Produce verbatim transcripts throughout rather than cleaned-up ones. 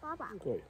爸爸。对。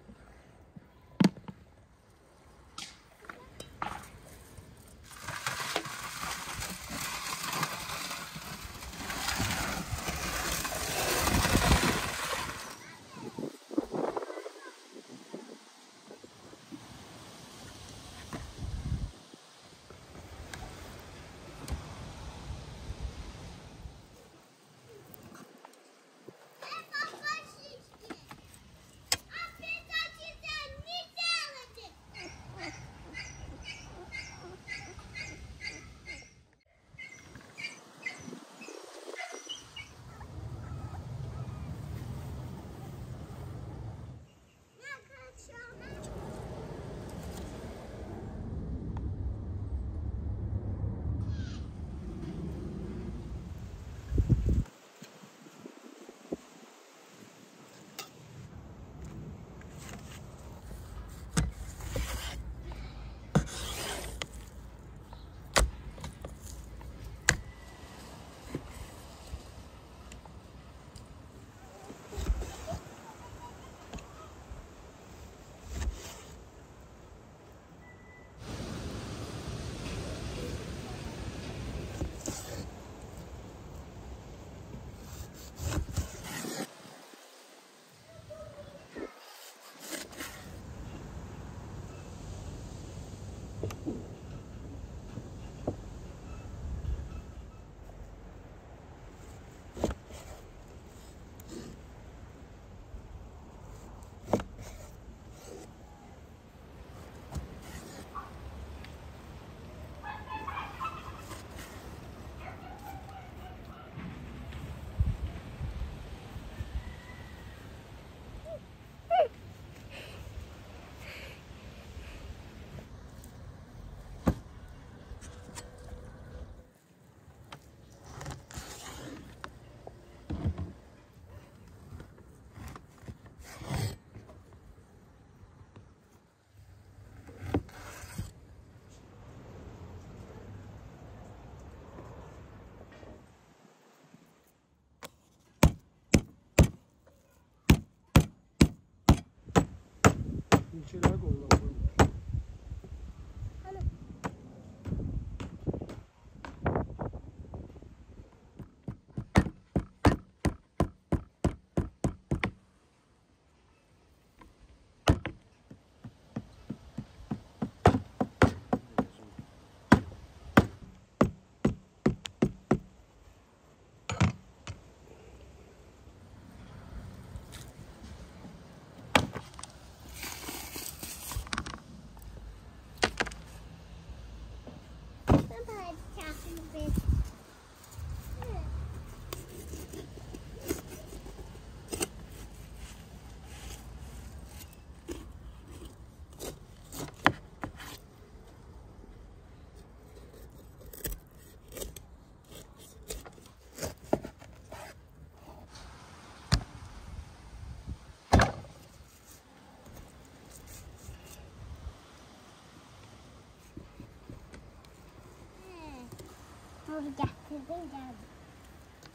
Bir şeyler koyuyorlar.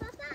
Papa.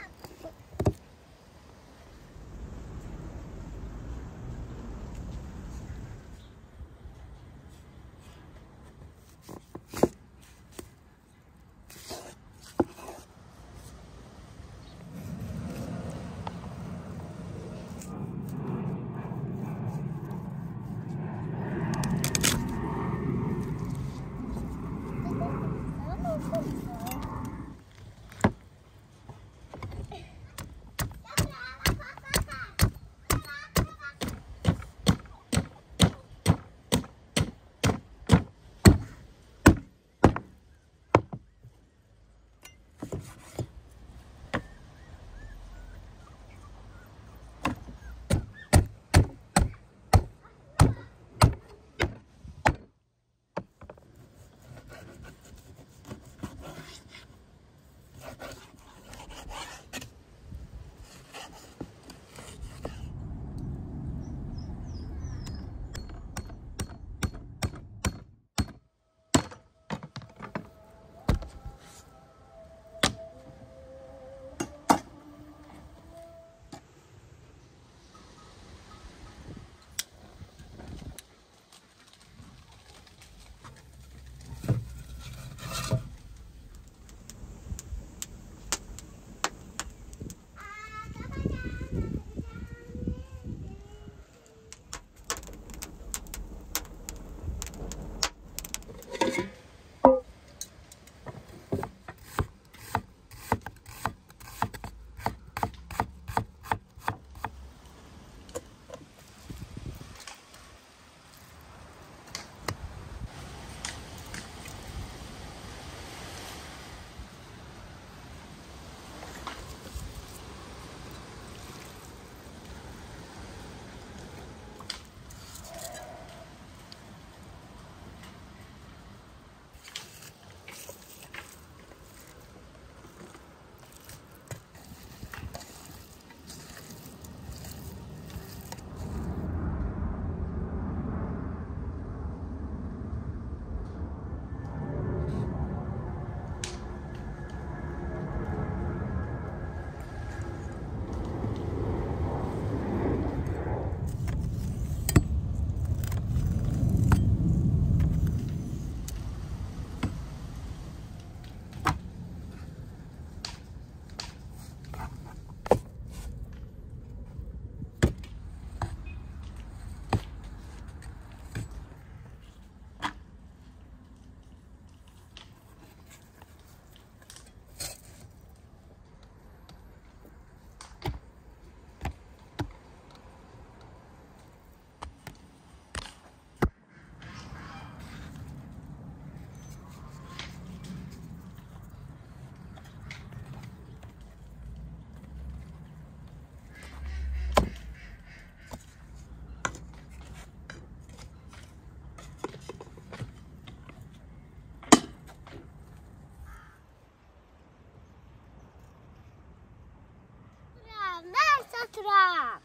satram.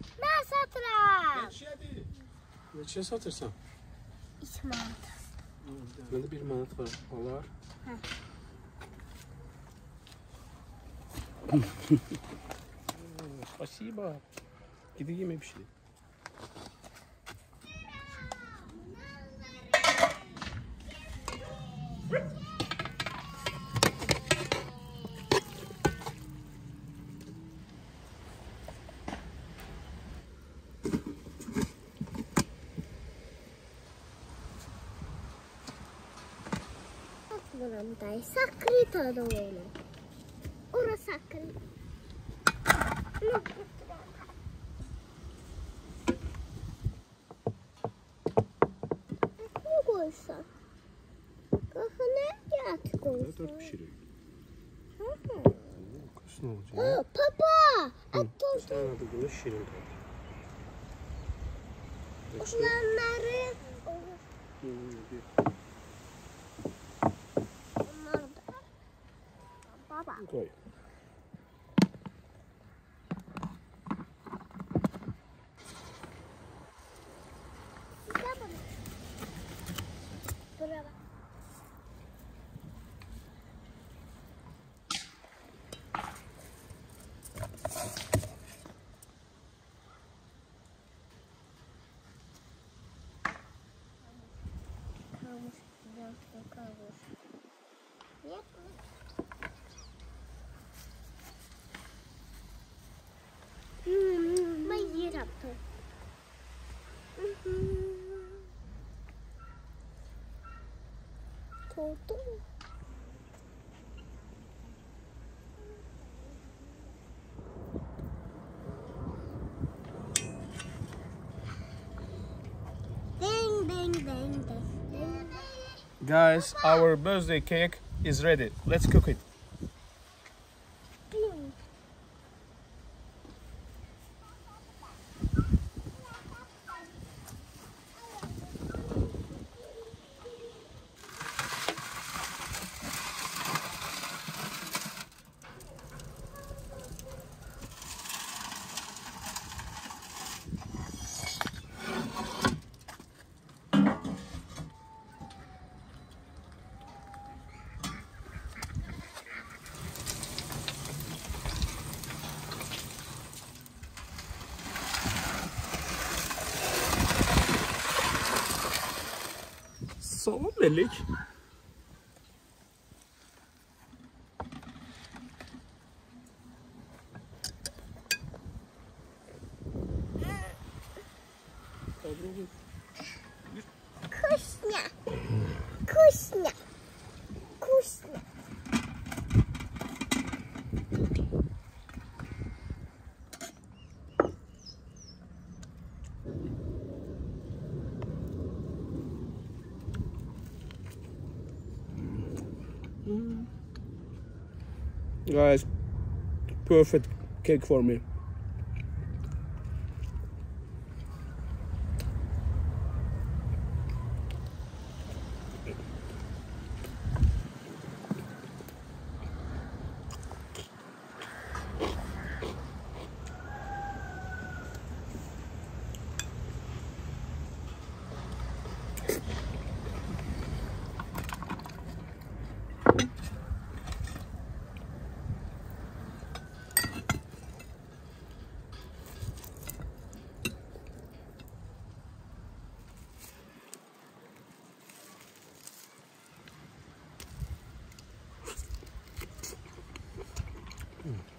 Ben satram. Neçiye değil. Neçiye satırsan? İki manat. Bende bir manat var. Vallahi. Спасибо. Gideyim hep şimdi. Buramda saklı doğru. Orası saklı. Ne koysak? Kahana yat koysak. Ne dört pişiriyor? Ne olacak? Papa! Atolsun. Sana da bunu şirin kaldı. Kuşlanları... Koy. Нет, мои рапты. Ту-ту. Guys, our birthday cake is ready. Let's cook it. Tamam Melek. Вкусно. Вкусно. Вкусно. Guys, perfect cake for me. Mm.